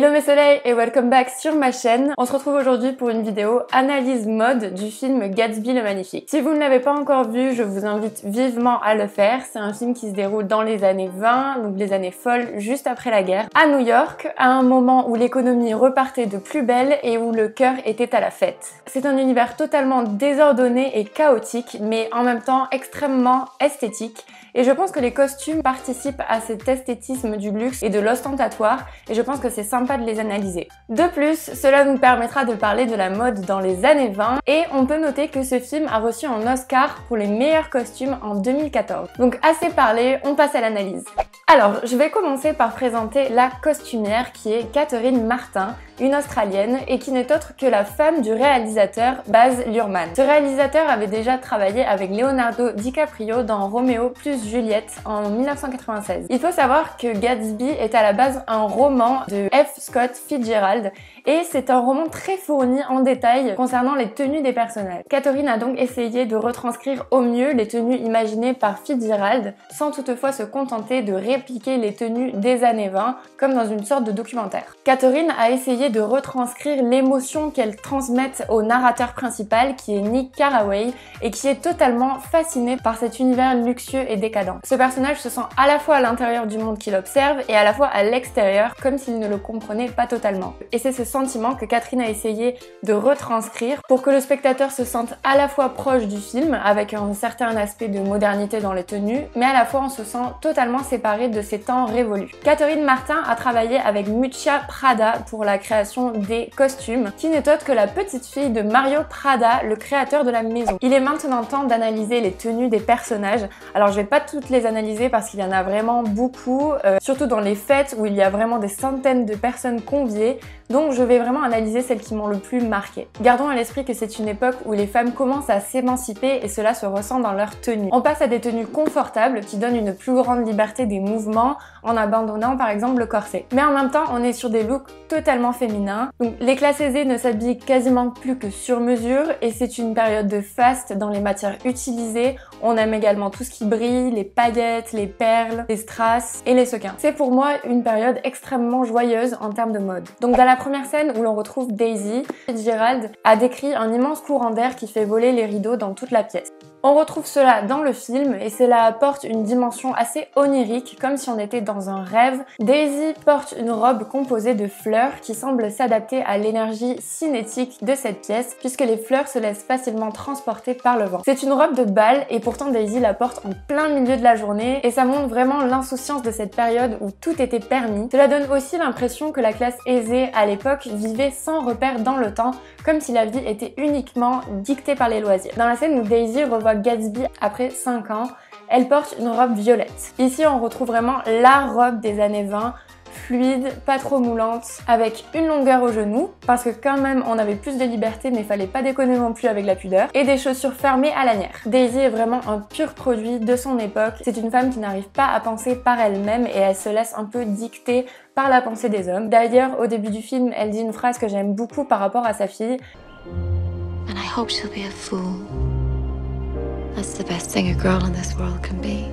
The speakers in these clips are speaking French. Hello mes soleils et welcome back sur ma chaîne. On se retrouve aujourd'hui pour une vidéo analyse mode du film Gatsby le Magnifique. Si vous ne l'avez pas encore vu, je vous invite vivement à le faire. C'est un film qui se déroule dans les années 20, donc les années folles juste après la guerre, à New York, à un moment où l'économie repartait de plus belle et où le cœur était à la fête. C'est un univers totalement désordonné et chaotique, mais en même temps extrêmement esthétique. Et je pense que les costumes participent à cet esthétisme du luxe et de l'ostentatoire, et je pense que c'est sympa de les analyser. De plus, cela nous permettra de parler de la mode dans les années 20, et on peut noter que ce film a reçu un Oscar pour les meilleurs costumes en 2014. Donc assez parlé, on passe à l'analyse. Alors, je vais commencer par présenter la costumière qui est Catherine Martin, une Australienne, et qui n'est autre que la femme du réalisateur Baz Luhrmann. Ce réalisateur avait déjà travaillé avec Leonardo DiCaprio dans Roméo plus Juliette en 1996. Il faut savoir que Gatsby est à la base un roman de F. Scott Fitzgerald, et c'est un roman très fourni en détail concernant les tenues des personnages. Catherine a donc essayé de retranscrire au mieux les tenues imaginées par Fitzgerald, sans toutefois se contenter de répliquer les tenues des années 20, comme dans une sorte de documentaire. Catherine a essayé de retranscrire l'émotion qu'elle transmette au narrateur principal qui est Nick Carraway et qui est totalement fasciné par cet univers luxueux et décadent. Ce personnage se sent à la fois à l'intérieur du monde qu'il observe et à la fois à l'extérieur, comme s'il ne le comprenait pas totalement. Et c'est ce sentiment que Catherine a essayé de retranscrire pour que le spectateur se sente à la fois proche du film avec un certain aspect de modernité dans les tenues, mais à la fois on se sent totalement séparé de ces temps révolus. Catherine Martin a travaillé avec Miuccia Prada pour la création des costumes, qui n'est autre que la petite fille de Mario Prada, le créateur de la maison. Il est maintenant temps d'analyser les tenues des personnages. Alors je vais pas toutes les analyser parce qu'il y en a vraiment beaucoup, surtout dans les fêtes où il y a vraiment des centaines de personnes conviées, donc je vais vraiment analyser celles qui m'ont le plus marqué. Gardons à l'esprit que c'est une époque où les femmes commencent à s'émanciper et cela se ressent dans leurs tenues. On passe à des tenues confortables qui donnent une plus grande liberté des mouvements en abandonnant par exemple le corset. Mais en même temps, on est sur des looks totalement féminins. Donc les classes aisées ne s'habillent quasiment plus que sur mesure et c'est une période de faste dans les matières utilisées. On aime également tout ce qui brille, les paillettes, les perles, les strass et les sequins. C'est pour moi une période extrêmement joyeuse en termes de mode. Donc dans la première scène où l'on retrouve Daisy, Fitzgerald a décrit un immense courant d'air qui fait voler les rideaux dans toute la pièce. On retrouve cela dans le film et cela apporte une dimension assez onirique, comme si on était dans un rêve. Daisy porte une robe composée de fleurs qui semble s'adapter à l'énergie cinétique de cette pièce, puisque les fleurs se laissent facilement transporter par le vent. C'est une robe de bal et pourtant Daisy la porte en plein milieu de la journée et ça montre vraiment l'insouciance de cette période où tout était permis. Cela donne aussi l'impression que la classe aisée à l'époque vivait sans repère dans le temps, comme si la vie était uniquement dictée par les loisirs. Dans la scène où Daisy revoit Gatsby après 5 ans, elle porte une robe violette. Ici, on retrouve vraiment la robe des années 20, fluide, pas trop moulante, avec une longueur au genou, parce que quand même on avait plus de liberté mais fallait pas déconner non plus avec la pudeur, et des chaussures fermées à lanière. Daisy est vraiment un pur produit de son époque, c'est une femme qui n'arrive pas à penser par elle-même et elle se laisse un peu dicter par la pensée des hommes. D'ailleurs, au début du film, elle dit une phrase que j'aime beaucoup par rapport à sa fille. And I hope she'll be a fool. That's the best thing a girl in this world can be.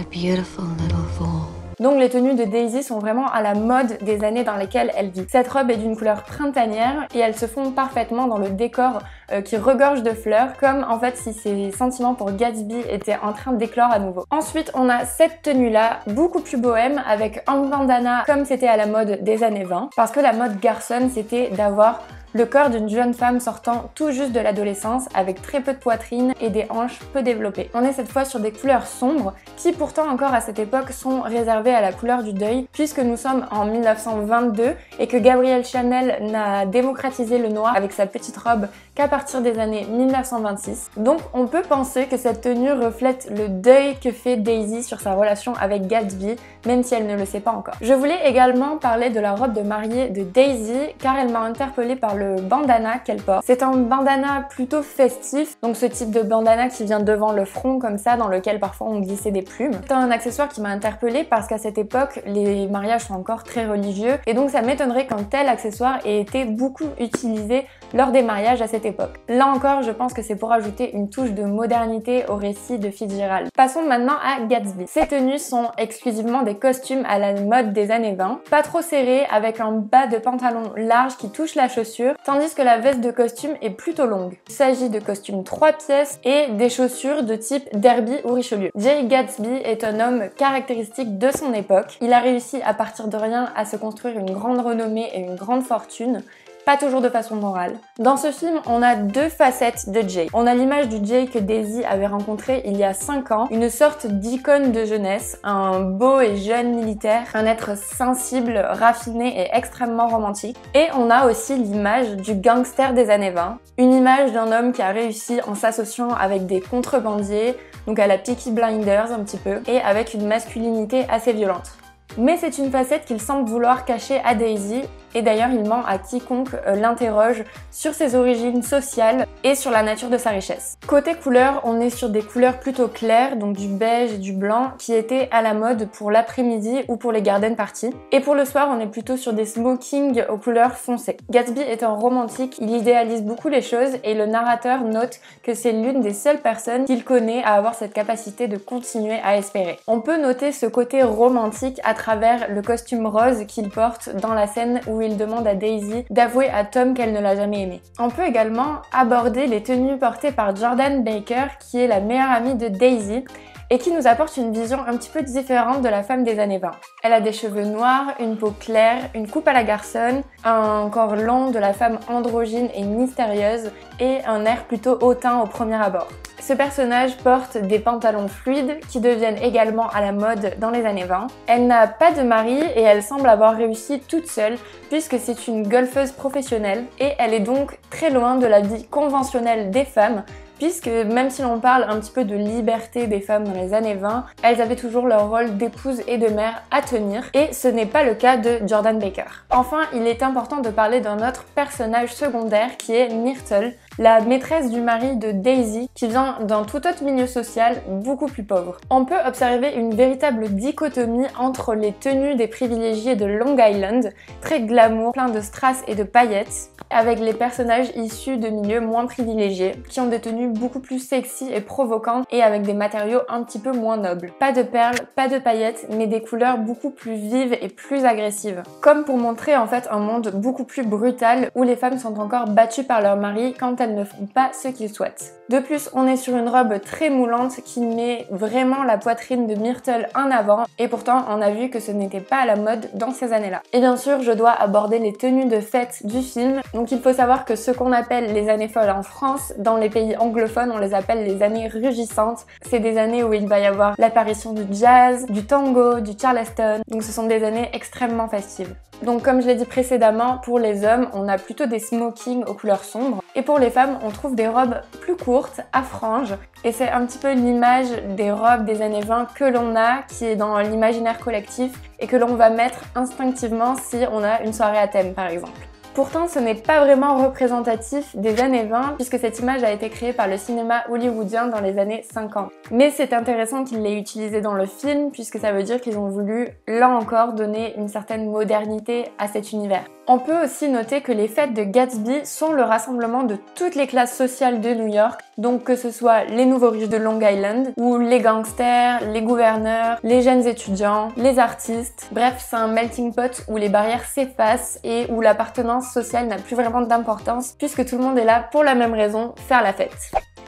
A beautiful little fool. Donc les tenues de Daisy sont vraiment à la mode des années dans lesquelles elle vit. Cette robe est d'une couleur printanière et elle se fond parfaitement dans le décor qui regorge de fleurs, comme en fait si ses sentiments pour Gatsby étaient en train d'éclore à nouveau. Ensuite on a cette tenue là, beaucoup plus bohème, avec un bandana comme c'était à la mode des années 20, parce que la mode garçonne c'était d'avoir le corps d'une jeune femme sortant tout juste de l'adolescence avec très peu de poitrine et des hanches peu développées. On est cette fois sur des couleurs sombres qui pourtant encore à cette époque sont réservées à la couleur du deuil, puisque nous sommes en 1922 et que Gabrielle Chanel n'a démocratisé le noir avec sa petite robe qu'à partir des années 1926. Donc on peut penser que cette tenue reflète le deuil que fait Daisy sur sa relation avec Gatsby, même si elle ne le sait pas encore. Je voulais également parler de la robe de mariée de Daisy car elle m'a interpellée par le le bandana qu'elle porte. C'est un bandana plutôt festif, donc ce type de bandana qui vient devant le front comme ça, dans lequel parfois on glissait des plumes. C'est un accessoire qui m'a interpellée parce qu'à cette époque, les mariages sont encore très religieux et donc ça m'étonnerait qu'un tel accessoire ait été beaucoup utilisé lors des mariages à cette époque. Là encore, je pense que c'est pour ajouter une touche de modernité au récit de Fitzgerald. Passons maintenant à Gatsby. Ses tenues sont exclusivement des costumes à la mode des années 20, pas trop serrés, avec un bas de pantalon large qui touche la chaussure, tandis que la veste de costume est plutôt longue. Il s'agit de costumes 3 pièces et des chaussures de type Derby ou Richelieu. Jay Gatsby est un homme caractéristique de son époque. Il a réussi à partir de rien à se construire une grande renommée et une grande fortune, pas toujours de façon morale. Dans ce film, on a deux facettes de Jay. On a l'image du Jay que Daisy avait rencontré il y a 5 ans, une sorte d'icône de jeunesse, un beau et jeune militaire, un être sensible, raffiné et extrêmement romantique. Et on a aussi l'image du gangster des années 20, une image d'un homme qui a réussi en s'associant avec des contrebandiers, donc à la Peaky Blinders un petit peu, et avec une masculinité assez violente. Mais c'est une facette qu'il semble vouloir cacher à Daisy, et d'ailleurs il ment à quiconque l'interroge sur ses origines sociales et sur la nature de sa richesse. Côté couleur, on est sur des couleurs plutôt claires, donc du beige et du blanc, qui étaient à la mode pour l'après-midi ou pour les garden parties. Et pour le soir, on est plutôt sur des smokings aux couleurs foncées. Gatsby est un romantique, il idéalise beaucoup les choses et le narrateur note que c'est l'une des seules personnes qu'il connaît à avoir cette capacité de continuer à espérer. On peut noter ce côté romantique à travers le costume rose qu'il porte dans la scène où il demande à Daisy d'avouer à Tom qu'elle ne l'a jamais aimé. On peut également aborder les tenues portées par Jordan Baker, qui est la meilleure amie de Daisy et qui nous apporte une vision un petit peu différente de la femme des années 20. Elle a des cheveux noirs, une peau claire, une coupe à la garçonne, un corps long de la femme androgyne et mystérieuse et un air plutôt hautain au premier abord. Ce personnage porte des pantalons fluides qui deviennent également à la mode dans les années 20. Elle n'a pas de mari et elle semble avoir réussi toute seule puisque c'est une golfeuse professionnelle et elle est donc très loin de la vie conventionnelle des femmes, puisque même si l'on parle un petit peu de liberté des femmes dans les années 20, elles avaient toujours leur rôle d'épouse et de mère à tenir, et ce n'est pas le cas de Jordan Baker. Enfin, il est important de parler d'un autre personnage secondaire qui est Myrtle, la maîtresse du mari de Daisy, qui vient d'un tout autre milieu social beaucoup plus pauvre. On peut observer une véritable dichotomie entre les tenues des privilégiés de Long Island, très glamour, plein de strass et de paillettes, avec les personnages issus de milieux moins privilégiés, qui ont des tenues beaucoup plus sexy et provocantes et avec des matériaux un petit peu moins nobles. Pas de perles, pas de paillettes, mais des couleurs beaucoup plus vives et plus agressives. Comme pour montrer en fait un monde beaucoup plus brutal où les femmes sont encore battues par leur mari quand elles ne font pas ce qu'ils souhaitent. De plus, on est sur une robe très moulante qui met vraiment la poitrine de Myrtle en avant et pourtant on a vu que ce n'était pas à la mode dans ces années-là. Et bien sûr, je dois aborder les tenues de fête du film. Donc il faut savoir que ce qu'on appelle les années folles en France, dans les pays anglophones, on les appelle les années rugissantes. C'est des années où il va y avoir l'apparition du jazz, du tango, du charleston. Donc ce sont des années extrêmement festives. Donc comme je l'ai dit précédemment, pour les hommes, on a plutôt des smokings aux couleurs sombres. Et pour les femmes, on trouve des robes plus courtes, à franges. Et c'est un petit peu l'image des robes des années 20 que l'on a, qui est dans l'imaginaire collectif et que l'on va mettre instinctivement si on a une soirée à thème par exemple. Pourtant, ce n'est pas vraiment représentatif des années 20 puisque cette image a été créée par le cinéma hollywoodien dans les années 50. Mais c'est intéressant qu'il l'ait utilisée dans le film puisque ça veut dire qu'ils ont voulu, là encore, donner une certaine modernité à cet univers. On peut aussi noter que les fêtes de Gatsby sont le rassemblement de toutes les classes sociales de New York, donc que ce soit les nouveaux riches de Long Island, ou les gangsters, les gouverneurs, les jeunes étudiants, les artistes. Bref, c'est un melting pot où les barrières s'effacent et où l'appartenance sociale n'a plus vraiment d'importance puisque tout le monde est là pour la même raison, faire la fête.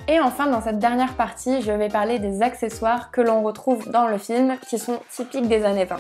Et enfin, dans cette dernière partie, je vais parler des accessoires que l'on retrouve dans le film qui sont typiques des années 20.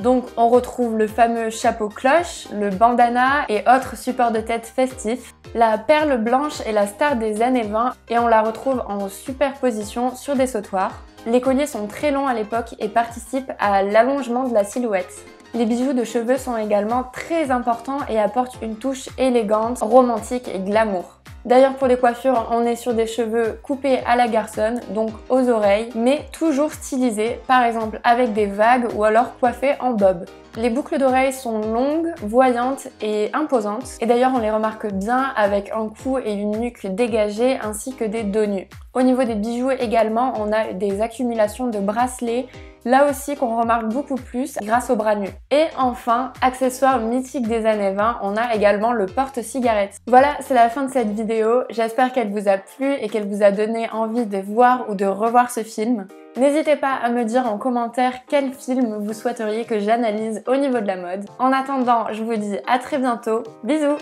Donc on retrouve le fameux chapeau cloche, le bandana et autres supports de tête festifs. La perle blanche est la star des années 20 et on la retrouve en superposition sur des sautoirs. Les colliers sont très longs à l'époque et participent à l'allongement de la silhouette. Les bijoux de cheveux sont également très importants et apportent une touche élégante, romantique et glamour. D'ailleurs, pour les coiffures, on est sur des cheveux coupés à la garçonne, donc aux oreilles, mais toujours stylisés, par exemple avec des vagues ou alors coiffés en bob. Les boucles d'oreilles sont longues, voyantes et imposantes, et d'ailleurs on les remarque bien avec un cou et une nuque dégagée ainsi que des dos nus. Au niveau des bijoux également, on a des accumulations de bracelets, là aussi qu'on remarque beaucoup plus grâce aux bras nus. Et enfin, accessoire mythique des années 20, on a également le porte-cigarette. Voilà, c'est la fin de cette vidéo, j'espère qu'elle vous a plu et qu'elle vous a donné envie de voir ou de revoir ce film. N'hésitez pas à me dire en commentaire quel film vous souhaiteriez que j'analyse au niveau de la mode. En attendant, je vous dis à très bientôt, bisous!